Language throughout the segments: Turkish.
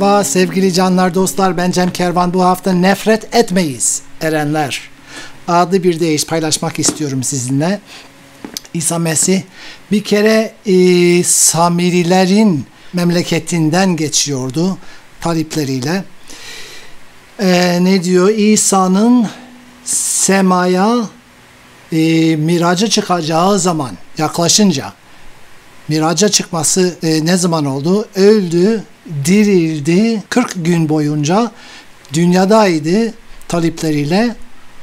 Merhaba sevgili canlar, dostlar, ben Cem Kervan. Bu hafta Nefret Etmeyiz Erenler adlı bir deyiş paylaşmak istiyorum sizinle. İsa Mesih bir kere Samirilerin memleketinden geçiyordu talipleriyle. Ne diyor? İsa'nın semaya miraca çıkacağı zaman yaklaşınca, miraca çıkması ne zaman oldu? Öldü, dirildi, 40 gün boyunca dünyadaydı talipleriyle.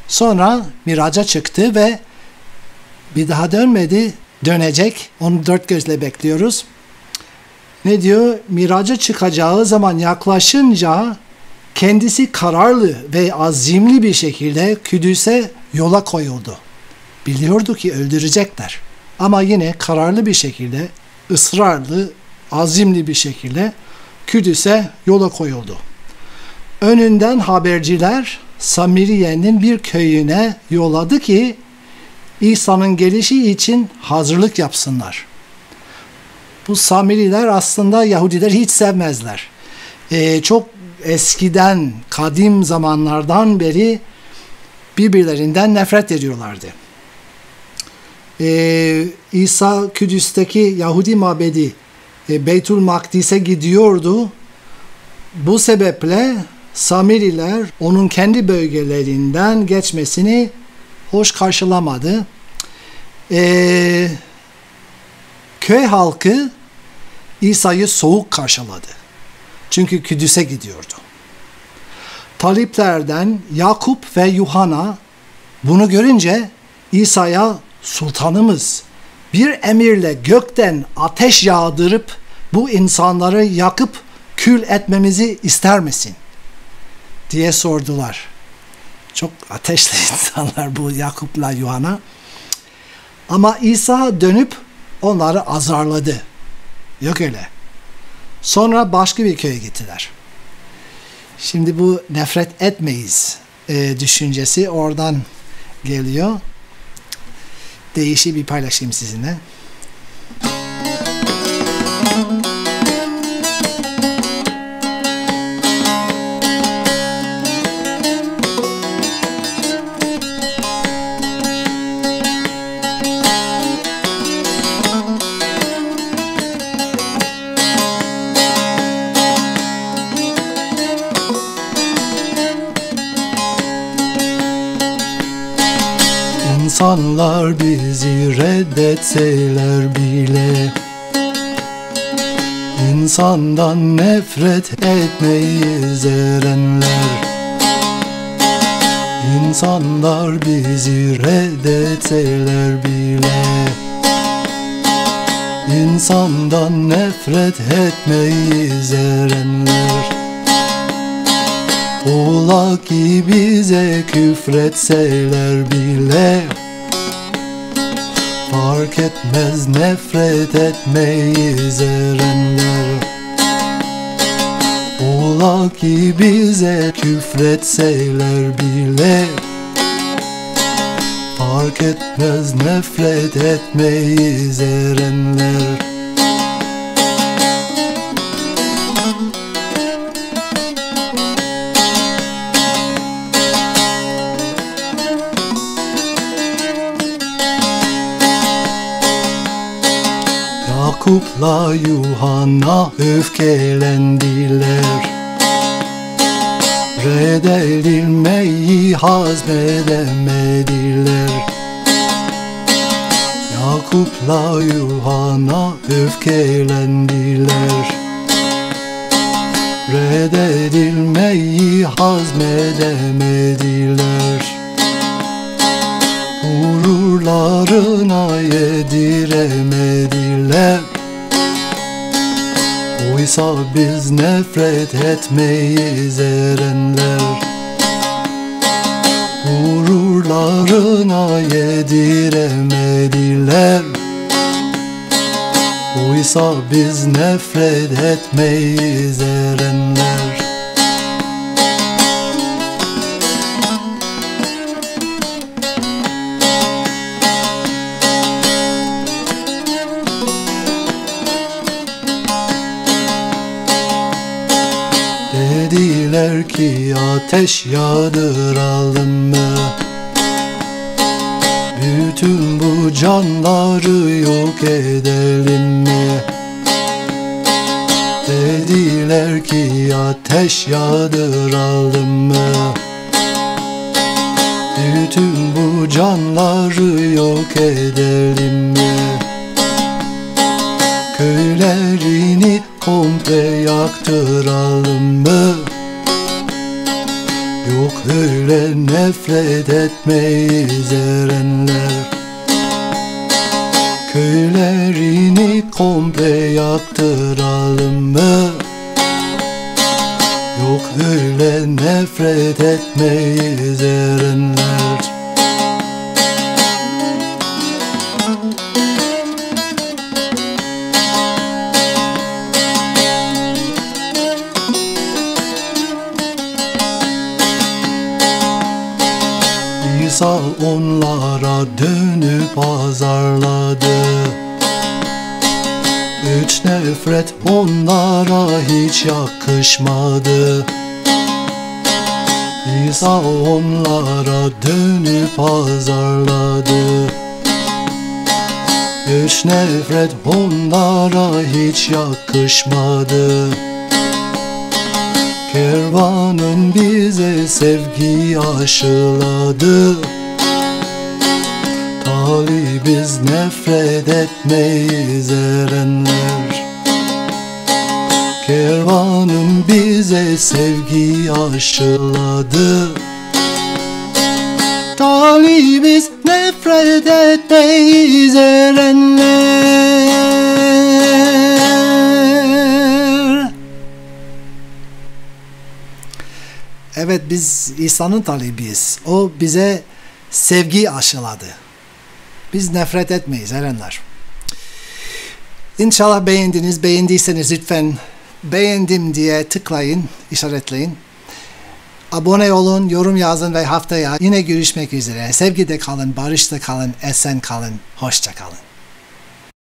Sonra miraca çıktı ve bir daha dönmedi, dönecek. Onu dört gözle bekliyoruz. Ne diyor? Miraca çıkacağı zaman yaklaşınca kendisi kararlı ve azimli bir şekilde Kudüs'e yola koyuldu. Biliyordu ki öldürecekler. Ama yine kararlı bir şekilde, ısrarlı, azimli bir şekilde Kudüs'e yola koyuldu. Önünden haberciler Samiriye'nin bir köyüne yolladı ki İsa'nın gelişi için hazırlık yapsınlar. Bu Samiriler aslında Yahudiler hiç sevmezler. Çok eskiden, kadim zamanlardan beri birbirlerinden nefret ediyorlardı. İsa Kudüs'teki Yahudi mabedi Beytül Makdis'e gidiyordu. Bu sebeple Samiriler onun kendi bölgelerinden geçmesini hoş karşılamadı. Köy halkı İsa'yı soğuk karşıladı. Çünkü Kudüs'e gidiyordu. Taliplerden Yakup ve Yuhanna bunu görünce İsa'ya "Sultanımız, bir emirle gökten ateş yağdırıp bu insanları yakıp kül etmemizi ister misin?" diye sordular. Çok ateşli insanlar bu Yakup'la Yuhanna. Ama İsa dönüp onları azarladı. Yok öyle. Sonra başka bir köye gittiler. Şimdi bu nefret etmeyiz düşüncesi oradan geliyor. Deyişi bir paylaşayım sizinle. İnsanlar bizi reddetseler bile insandan nefret etmeyiz erenler. İnsanlar bizi reddetseler bile insandan nefret etmeyiz erenler. Ola ki bize küfretseler bile fark etmez, nefret etmeyiz erenler. Ola ki bize küfretseler bile fark etmez, nefret etmeyiz erenler. Yakup'la Yuhanna öfkelendiler, reddedilmeyi hazmedemediler. Yakup'la Yuhanna öfkelendiler, reddedilmeyi hazmedemediler. Gururlarına yediremediler. Oysa biz nefret etmeyiz erenler. Gururlarına yediremediler. Oysa biz nefret etmeyiz erenler. yeter ki ateş yağdıralım mı? Bütün bu canları yok edelim mi? Dediler ki ateş yağdıralım mı? Bütün bu canları yok edelim mi? Köylerini komple yaktıralım mı? Yok öyle, nefret etmeyiz erenler. Köylerini komple yaktıralım mı? Yok öyle, nefret etmeyiz erenler. İsa onlara dönüp azarladı. Üç nefret onlara hiç yakışmadı. İsa onlara dönüp azarladı. Üç nefret onlara hiç yakışmadı. Kervanın bize sevgiyi aşıladı. Talibiz, nefret etmeyiz erenler. Kervanın bize sevgiyi aşıladı. Talibiz, nefret etmeyiz erenler. Evet, biz İsa'nın talibiyiz. O bize sevgi aşıladı. Biz nefret etmeyiz erenler. İnşallah beğendiniz. Beğendiyseniz lütfen beğendim diye tıklayın, işaretleyin. Abone olun, yorum yazın ve haftaya yine görüşmek üzere. Sevgide kalın, barışta kalın, esen kalın, hoşça kalın.